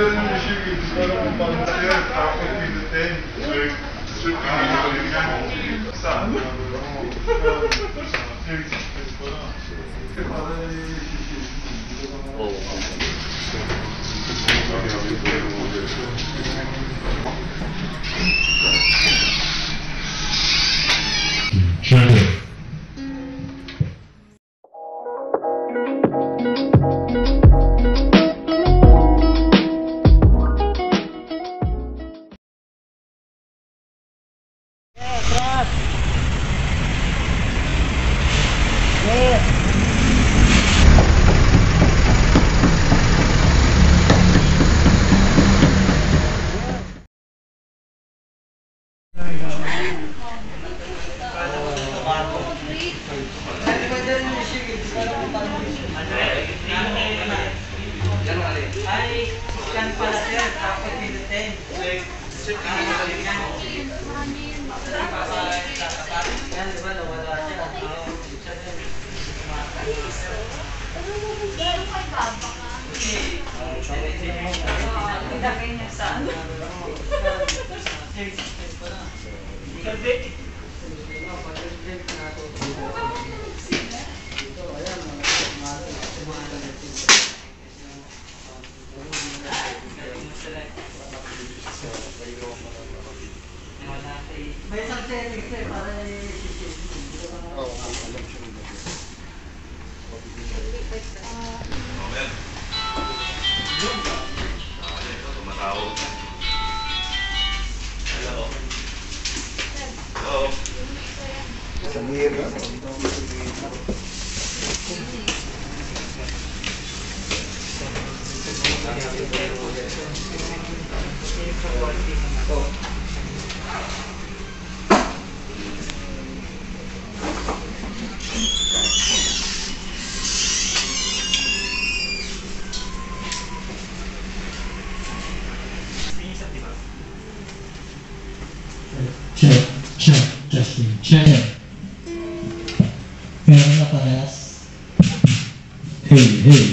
Thank you.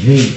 Hey.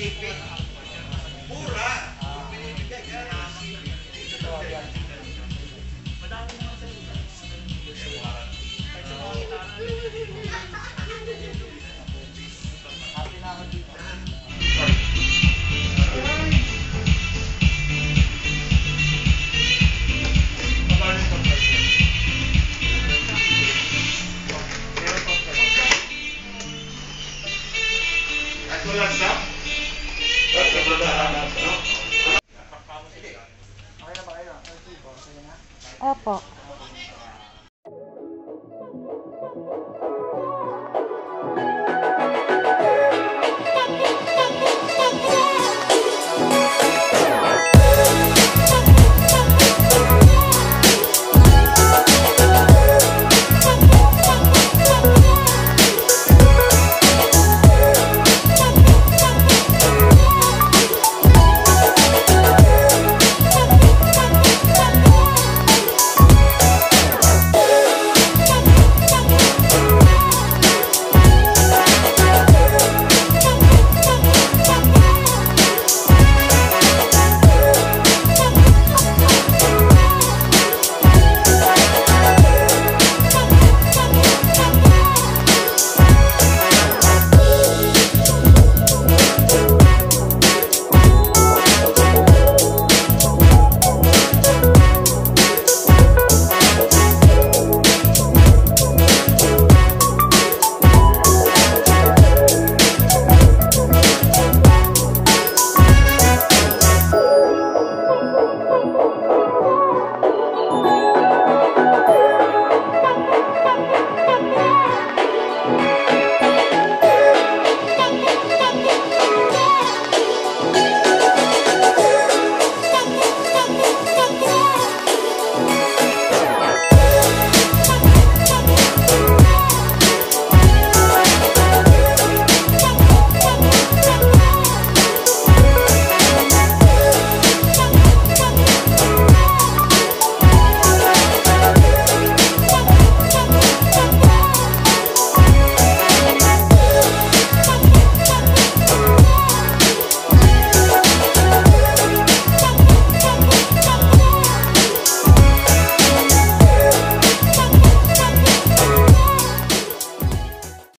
sipig. Pura! Pinibigay ka na ng sipig. Madami naman sa mga happy na ako dito. Opo.